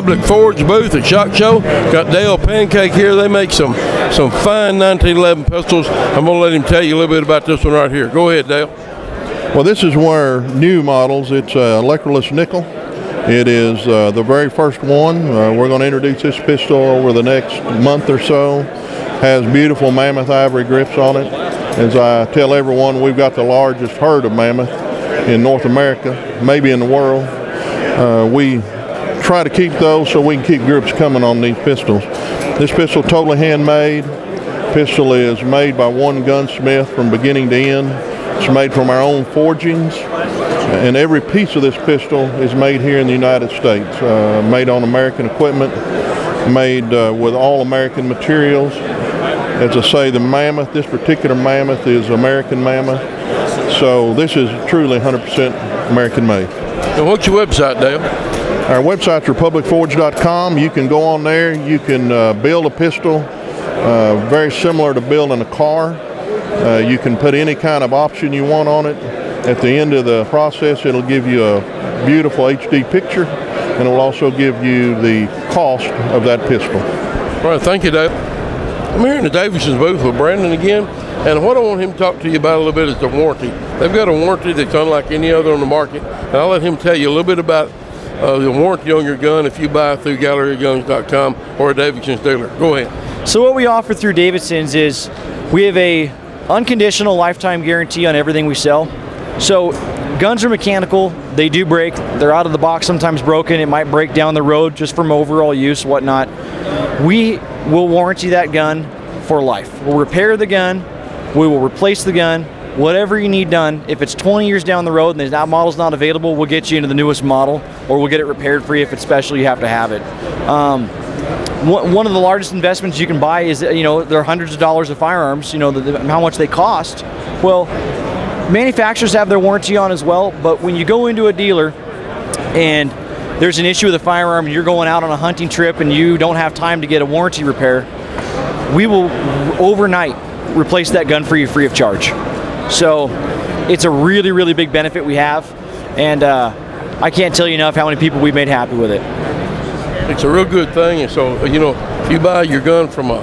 Republic Forge booth at SHOT Show. Got Dale Pancake here. They make some fine 1911 pistols. I'm going to let him tell you a little bit about this one right here. Go ahead, Dale. Well, this is one of our new models. It's electroless nickel. It is the very first one. We're going to introduce this pistol over the next month or so. Has beautiful mammoth ivory grips on it. As I tell everyone, we've got the largest herd of mammoth in North America, maybe in the world. We try to keep those so we can keep groups coming on these pistols. This pistol totally handmade. Pistol is made by one gunsmith from beginning to end. It's made from our own forgings, and every piece of this pistol is made here in the United States. Made on American equipment, made with all American materials. As I say, the mammoth, this particular mammoth is American mammoth. So this is truly 100% American made. And what's your website, Dale? Our website's RepublicForge.com. You can go on there. You can build a pistol, very similar to building a car. You can put any kind of option you want on it. At the end of the process, it'll give you a beautiful HD picture, and it'll also give you the cost of that pistol. All right, thank you, Dale. I'm here in the Davidson's booth with Brandon again, and what I want him to talk to you about a little bit is the warranty. They've got a warranty that's unlike any other on the market, and I'll let him tell you a little bit about the warranty on your gun if you buy through GalleryOfGuns.com or a Davidson's dealer. Go ahead. So what we offer through Davidson's is we have an unconditional lifetime guarantee on everything we sell. So guns are mechanical, they do break, they're out of the box sometimes broken, it might break down the road just from overall use, whatnot. We will warranty that gun for life. We'll repair the gun, we will replace the gun, whatever you need done. If it's 20 years down the road and that model's not available, we'll get you into the newest model, or we'll get it repaired for you if it's special, you have to have it. One of the largest investments you can buy is, you know, there are hundreds of dollars of firearms, you know, how much they cost. Well, manufacturers have their warranty on as well, but when you go into a dealer and there's an issue with a firearm, you're going out on a hunting trip and you don't have time to get a warranty repair, we will overnight replace that gun for you free of charge. So it's a really, really big benefit we have, and I can't tell you enough how many people we've made happy with it. It's a real good thing, and so, you know, if you buy your gun from a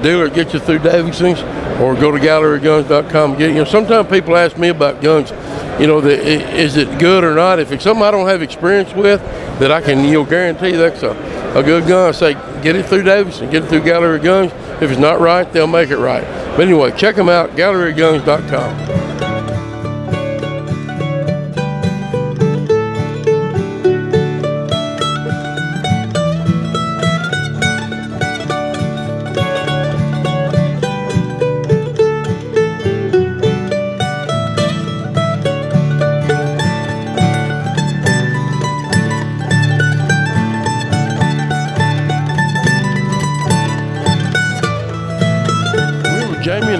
dealer, it gets you through Davidson's, or go to GalleryOfGuns.com. You know, sometimes people ask me about guns, you know, is it good or not? If it's something I don't have experience with that I can, you know, guarantee that's a good gun, I say get it through Davidson, get it through Gallery of Guns. If it's not right, they'll make it right. But anyway, check them out, GalleryOfGuns.com.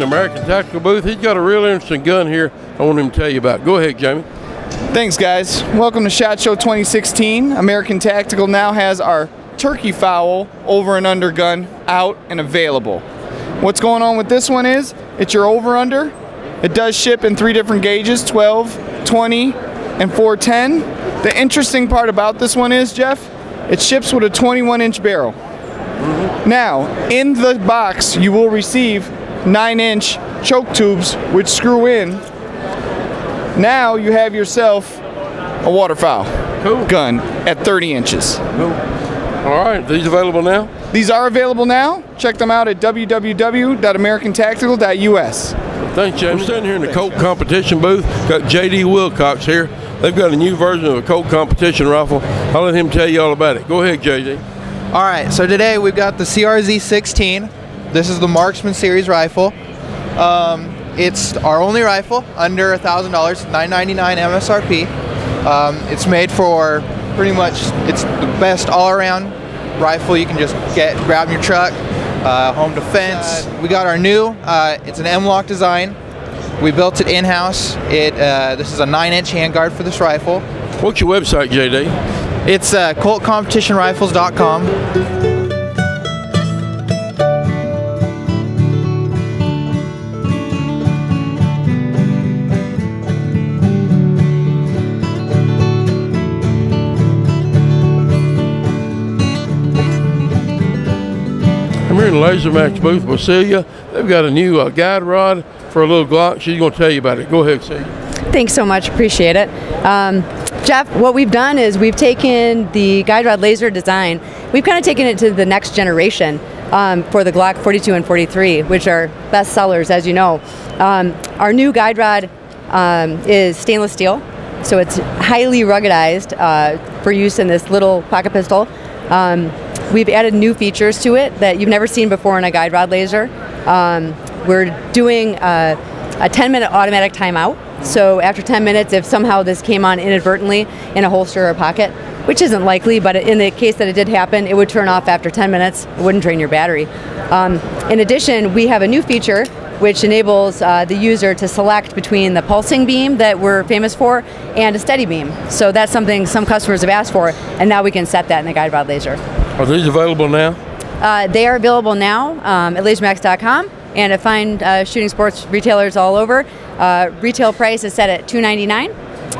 American Tactical booth. He's got a real interesting gun here I want him to tell you about. Go ahead, Jamie. Thanks, guys. Welcome to SHOT Show 2016. American Tactical now has our turkey fowl over and under gun out and available. What's going on with this one is it's your over under. It does ship in 3 different gauges, 12, 20, and 410. The interesting part about this one is, Jeff, it ships with a 21-inch barrel. Mm-hmm. Now, in the box, you will receive 9-inch choke tubes which screw in. Now you have yourself a waterfowl gun at 30 inches. Cool. All right, these available now? These are available now. Check them out at www.americantactical.us. Thanks, James. I'm standing here in the Colt competition booth. Got JD Wilcox here. They've got a new version of a Colt competition rifle. I'll let him tell you all about it. Go ahead, JD. All right, so today we've got the CRZ 16. This is the Marksman Series rifle. It's our only rifle under $1,000, $999 MSRP. It's made for pretty much, it's the best all-around rifle you can just get, grab in your truck, home defense. We got our new, it's an M-LOK design. We built it in-house. This is a 9-inch handguard for this rifle. What's your website, JD? It's ColtCompetitionRifles.com. in the LaserMax booth with Celia. They've got a new guide rod for a little Glock. She's going to tell you about it. Go ahead, Celia. Thanks so much. Appreciate it. Jeff, what we've done is we've taken the guide rod laser design. We've kind of taken it to the next generation for the Glock 42 and 43, which are best sellers, as you know. Our new guide rod is stainless steel, so it's highly ruggedized for use in this little pocket pistol. We've added new features to it that you've never seen before in a guide rod laser. We're doing a 10-minute automatic timeout. So after 10 minutes, if somehow this came on inadvertently in a holster or pocket, which isn't likely, but in the case that it did happen, it would turn off after 10 minutes. It wouldn't drain your battery. In addition, we have a new feature which enables the user to select between the pulsing beam that we're famous for and a steady beam. So that's something some customers have asked for, and now we can set that in the guide rod laser. Are these available now? They are available now at LaserMax.com. And to find shooting sports retailers all over. Retail price is set at $299,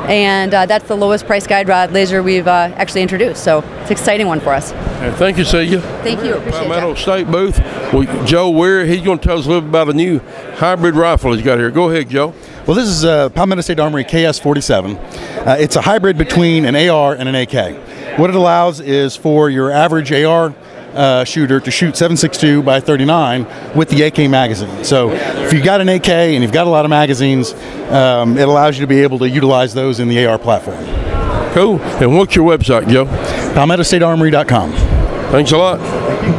and that's the lowest price guide rod laser we've actually introduced. So it's an exciting one for us. And thank you, Celia. Thank you. Palmetto State booth. Well, Joe Weir, he's going to tell us a little about a new hybrid rifle he's got here. Go ahead, Joe. Well, this is Palmetto State Armory KS 47. It's a hybrid between an AR and an AK. What it allows is for your average AR shooter to shoot 7.62 by 39 with the AK magazine. So if you've got an AK and you've got a lot of magazines, it allows you to be able to utilize those in the AR platform. Cool. And what's your website, Joe? PalmettoStateArmory.com. Thanks a lot. Thank you.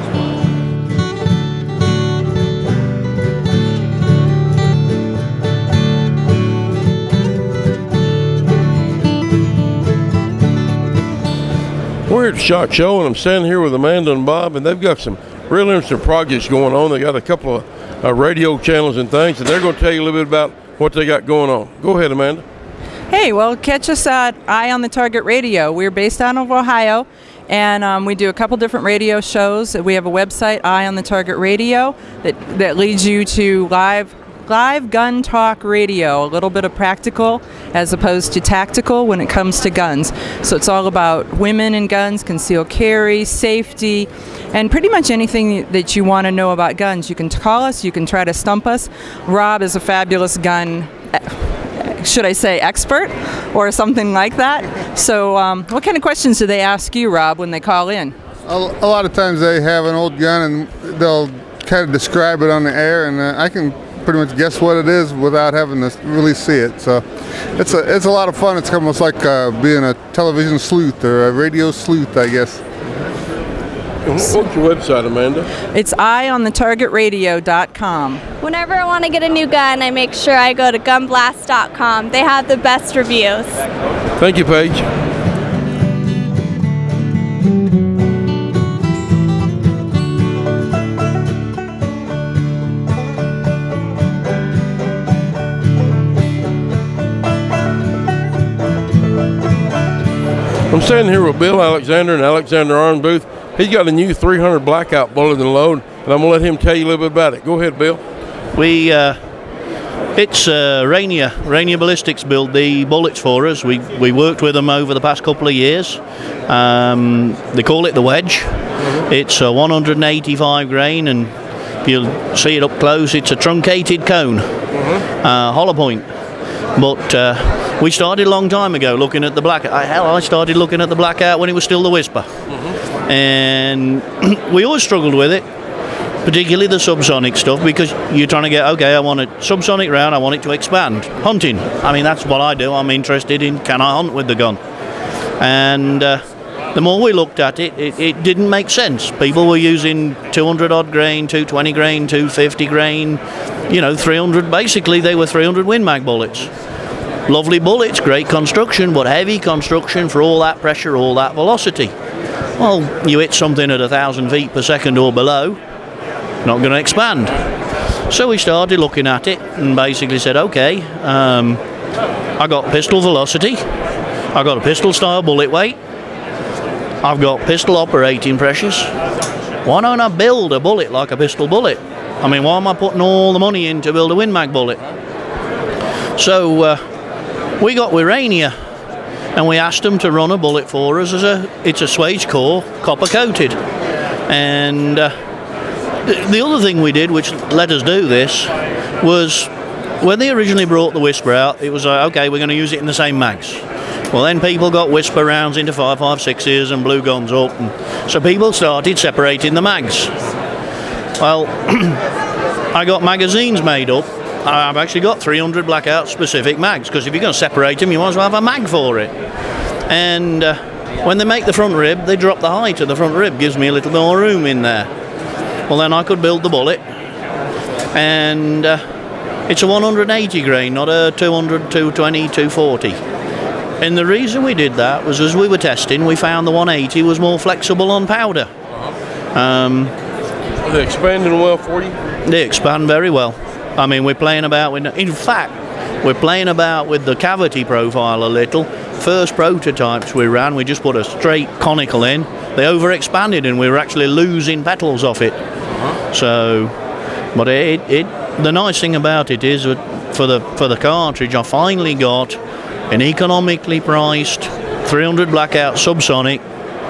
We're at SHOT Show, and I'm standing here with Amanda and Bob, and they've got some really interesting projects going on. They got a couple of radio channels and things, and they're going to tell you a little bit about what they got going on. Go ahead, Amanda. Hey, well, catch us at Eye on the Target Radio. We're based out of Ohio, and we do a couple different radio shows. We have a website, Eye on the Target Radio, that leads you to live gun talk radio, a little bit of practical as opposed to tactical when it comes to guns. So it's all about women and guns, concealed carry, safety, and pretty much anything that you want to know about guns. You can call us, you can try to stump us. Rob is a fabulous gun, should I say expert, or something like that. So what kind of questions do they ask you, Rob, when they call in? A lot of times they have an old gun and they'll kind of describe it on the air, and I can pretty much guess what it is without having to really see it. So it's a lot of fun. It's almost like being a television sleuth or a radio sleuth, I guess. What's your website, Amanda? It's eyeonthetargetradio.com. Whenever I want to get a new gun, I make sure I go to gunblast.com. They have the best reviews. Thank you, Paige. I'm standing here with Bill Alexander and Alexander Arms booth. He's got a new 300 Blackout bullet and load, and I'm going to let him tell you a little bit about it. Go ahead, Bill. It's Rainier Ballistics build the bullets for us. We worked with them over the past couple of years. They call it the wedge. It's a 185 grain, and if you see it up close, it's a truncated cone, hollow point. But we started a long time ago looking at the Blackout. Hell, I started looking at the Blackout when it was still the Whisper. And we always struggled with it, particularly the subsonic stuff, because you're trying to get, okay, I want a subsonic round, I want it to expand. Hunting, I mean, that's what I do. I'm interested in, can I hunt with the gun? And the more we looked at it, it didn't make sense. People were using 200 odd grain, 220 grain, 250 grain, you know, 300, basically they were 300 Win Mag bullets. Lovely bullets, great construction, but heavy construction for all that pressure, all that velocity. Well, you hit something at 1,000 feet per second or below, not going to expand. So we started looking at it and basically said, okay, I got pistol velocity, I got a pistol style bullet weight, I've got pistol operating pressures. Why don't I build a bullet like a pistol bullet? I mean, why am I putting all the money in to build a Win Mag bullet? So we got with Rainier, and we asked them to run a bullet for us. It's a swage core, copper coated, and The other thing we did, which let us do this, was when they originally brought the Whisper out, it was like, okay, we're going to use it in the same mags. Well, then people got Whisper rounds into 5.56s and blue guns up, and so people started separating the mags. Well, I got magazines made up. I've actually got 300 Blackout specific mags, because if you're going to separate them, you might as well have a mag for it. And when they make the front rib, they drop the height of the front rib, gives me a little more room in there. Well, then I could build the bullet, and it's a 180 grain, not a 200, 220, 240. And the reason we did that was, as we were testing, we found the 180 was more flexible on powder. They expanding well for you? They expand very well. I mean, we're playing about with, in fact, we're playing about with the cavity profile a little. First prototypes we ran, we just put a straight conical in. They overexpanded and we were actually losing petals off it. So, but the nice thing about it is that for the cartridge, I finally got an economically priced 300 Blackout subsonic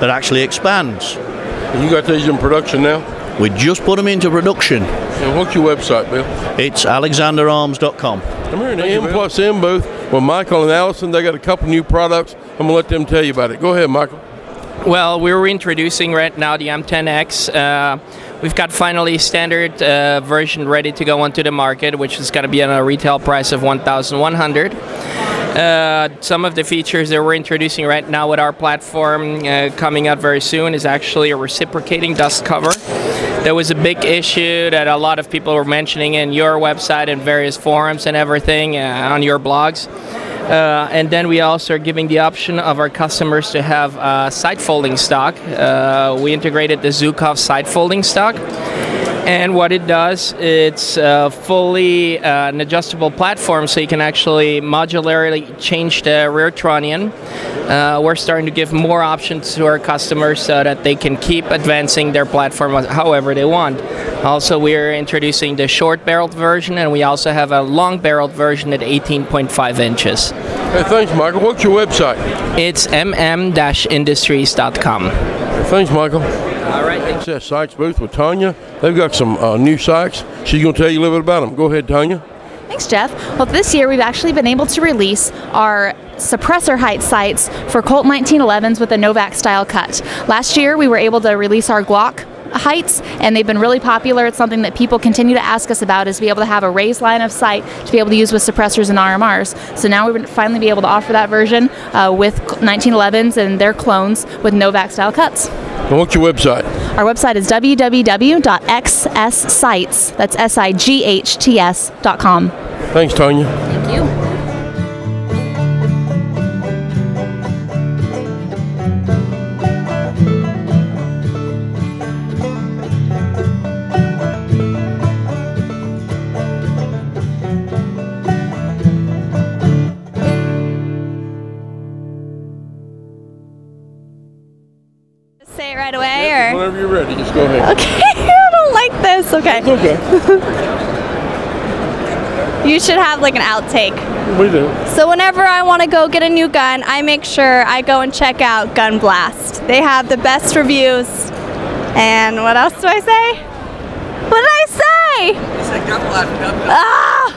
that actually expands. And you got these in production now? We just put them into production. And what's your website, Bill? It's AlexanderArms.com. I'm here in the M Plus M booth with Michael and Allison. They got a couple new products. I'm going to let them tell you about it. Go ahead, Michael. Well, we're introducing right now the M10X. We've got finally standard version ready to go onto the market, which is going to be at a retail price of $1,100. Some of the features that we're introducing right now with our platform coming out very soon is actually a reciprocating dust cover. There was a big issue that a lot of people were mentioning in your website and various forums and everything on your blogs. And then we also are giving the option of our customers to have side folding stock. We integrated the Zhukov side folding stock. And what it does, it's fully an adjustable platform, so you can actually modularly change the rear trunnion. We're starting to give more options to our customers so that they can keep advancing their platform however they want. Also, we're introducing the short-barreled version, and we also have a long-barreled version at 18.5 inches. Hey, thanks, Michael. What's your website? It's mm-industries.com. Thanks, Michael. All right. It's that Sykes booth with Tanya. They've got some new Sykes. She's going to tell you a little bit about them. Go ahead, Tanya. Thanks, Jeff. Well, this year we've actually been able to release our suppressor height sights for Colt 1911s with a Novak style cut. Last year we were able to release our Glock heights, and they've been really popular. It's something that people continue to ask us about, is to be able to have a raised line of sight to be able to use with suppressors and RMRs. So now we're going to finally be able to offer that version with 1911s and their clones with Novak style cuts. And what's your website? Our website is www.xssights, that's SIGHTS.com. Thanks, Tanya. Thank you. Whenever you're ready, just go ahead. Okay, I don't like this. Okay. It's okay. You should have like an outtake. We do. So whenever I want to go get a new gun, I make sure I go and check out Gun Blast. They have the best reviews. And what else do I say? What did I say? You said Gun Blast. Ah!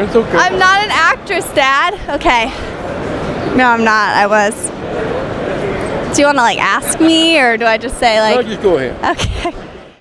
It's okay. I'm not an actress, Dad. Okay. No, I'm not. I was. Do you want to like ask me, or do I just say like? No, just go ahead. Okay.